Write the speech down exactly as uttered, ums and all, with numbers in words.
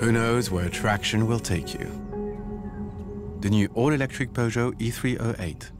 Who knows where traction will take you? The new all-electric Peugeot E three oh eight.